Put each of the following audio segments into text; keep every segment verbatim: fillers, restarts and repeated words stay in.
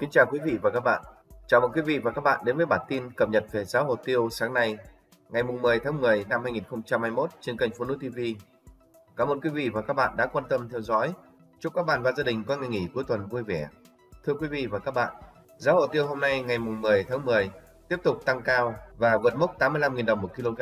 Kính chào quý vị và các bạn. Chào mừng quý vị và các bạn đến với bản tin cập nhật về giá hồ tiêu sáng nay, ngày mười tháng mười năm hai nghìn không trăm hai mươi mốt trên kênh PhoNui ti vi. Cảm ơn quý vị và các bạn đã quan tâm theo dõi. Chúc các bạn và gia đình có ngày nghỉ cuối tuần vui vẻ. Thưa quý vị và các bạn, giá hồ tiêu hôm nay ngày mười tháng mười tiếp tục tăng cao và vượt mốc tám mươi lăm nghìn đồng một kg.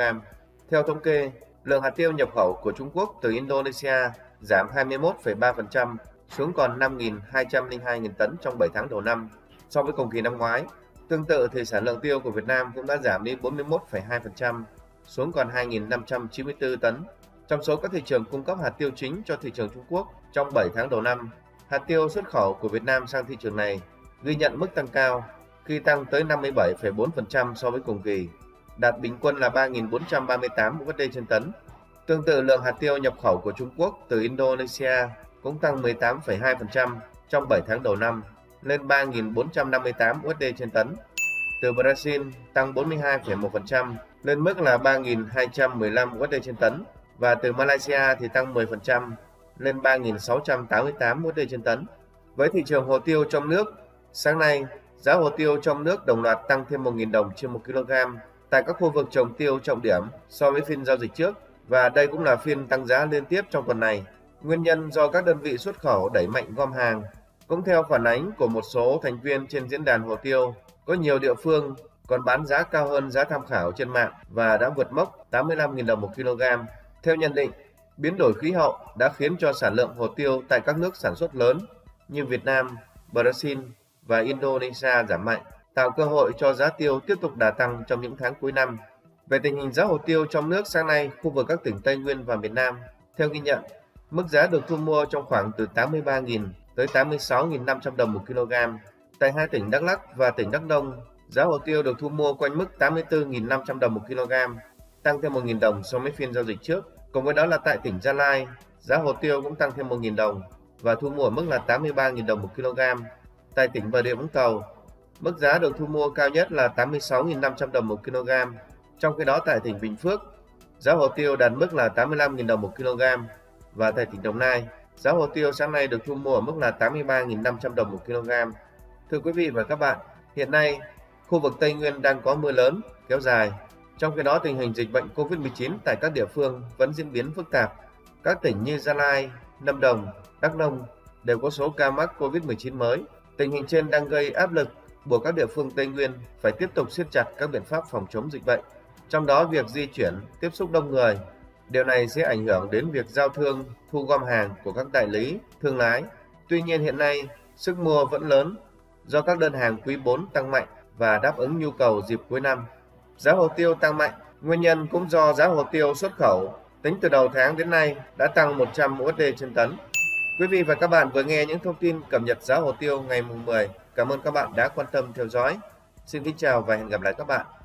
Theo thống kê, lượng hạt tiêu nhập khẩu của Trung Quốc từ Indonesia giảm hai mươi mốt phẩy ba phần trăm xuống còn năm nghìn hai trăm linh hai nghìn tấn trong bảy tháng đầu năm so với cùng kỳ năm ngoái. Tương tự thì sản lượng tiêu của Việt Nam cũng đã giảm đi bốn mươi mốt phẩy hai phần trăm xuống còn hai nghìn năm trăm chín mươi tư tấn. Trong số các thị trường cung cấp hạt tiêu chính cho thị trường Trung Quốc trong bảy tháng đầu năm, hạt tiêu xuất khẩu của Việt Nam sang thị trường này ghi nhận mức tăng cao khi tăng tới năm mươi bảy phẩy bốn phần trăm so với cùng kỳ, đạt bình quân là ba nghìn bốn trăm ba mươi tám u ét đê trên tấn. Tương tự, lượng hạt tiêu nhập khẩu của Trung Quốc từ Indonesia cũng tăng mười tám phẩy hai phần trăm trong bảy tháng đầu năm lên ba nghìn bốn trăm năm mươi tám u ét đê trên tấn. Từ Brazil tăng bốn mươi hai phẩy một phần trăm lên mức là ba nghìn hai trăm mười lăm u ét đê trên tấn, và từ Malaysia thì tăng mười phần trăm lên ba nghìn sáu trăm tám mươi tám u ét đê trên tấn. Với thị trường hồ tiêu trong nước, sáng nay giá hồ tiêu trong nước đồng loạt tăng thêm một nghìn đồng trên một kg tại các khu vực trồng tiêu trọng điểm so với phiên giao dịch trước, và đây cũng là phiên tăng giá liên tiếp trong tuần này. Nguyên nhân do các đơn vị xuất khẩu đẩy mạnh gom hàng. Cũng theo phản ánh của một số thành viên trên diễn đàn hồ tiêu, có nhiều địa phương còn bán giá cao hơn giá tham khảo trên mạng và đã vượt mốc tám mươi lăm nghìn đồng một kg. Theo nhận định, biến đổi khí hậu đã khiến cho sản lượng hồ tiêu tại các nước sản xuất lớn như Việt Nam, Brazil và Indonesia giảm mạnh, tạo cơ hội cho giá tiêu tiếp tục đà tăng trong những tháng cuối năm. Về tình hình giá hồ tiêu trong nước sáng nay, khu vực các tỉnh Tây Nguyên và miền Nam, theo ghi nhận, mức giá được thu mua trong khoảng từ tám mươi ba nghìn tới tám mươi sáu nghìn năm trăm đồng một kg. Tại hai tỉnh Đắk Lắk và tỉnh Đắk Nông, giá hồ tiêu được thu mua quanh mức tám mươi tư nghìn năm trăm đồng một kg, tăng thêm một nghìn đồng so với phiên giao dịch trước. Cùng với đó là tại tỉnh Gia Lai, giá hồ tiêu cũng tăng thêm một nghìn đồng và thu mua ở mức là tám mươi ba nghìn đồng một kg. Tại tỉnh Bà Rịa Vũng Tàu, mức giá được thu mua cao nhất là tám mươi sáu nghìn năm trăm đồng một kg. Trong khi đó tại tỉnh Bình Phước, giá hồ tiêu đạt mức là tám mươi lăm nghìn đồng một kg, và tại tỉnh Đồng Nai, giá hồ tiêu sáng nay được thu mua ở mức là tám mươi ba nghìn năm trăm đồng một kg. Thưa quý vị và các bạn, hiện nay khu vực Tây Nguyên đang có mưa lớn kéo dài. Trong khi đó, tình hình dịch bệnh Covid mười chín tại các địa phương vẫn diễn biến phức tạp. Các tỉnh như Gia Lai, Lâm Đồng, Đắk Nông đều có số ca mắc Covid mười chín mới. Tình hình trên đang gây áp lực buộc các địa phương Tây Nguyên phải tiếp tục siết chặt các biện pháp phòng chống dịch bệnh, trong đó việc di chuyển, tiếp xúc đông người. Điều này sẽ ảnh hưởng đến việc giao thương, thu gom hàng của các đại lý, thương lái. Tuy nhiên hiện nay, sức mua vẫn lớn do các đơn hàng quý bốn tăng mạnh và đáp ứng nhu cầu dịp cuối năm. Giá hồ tiêu tăng mạnh, nguyên nhân cũng do giá hồ tiêu xuất khẩu tính từ đầu tháng đến nay đã tăng một trăm u ét đê trên tấn. Quý vị và các bạn vừa nghe những thông tin cập nhật giá hồ tiêu ngày mùng mười. Cảm ơn các bạn đã quan tâm theo dõi. Xin kính chào và hẹn gặp lại các bạn.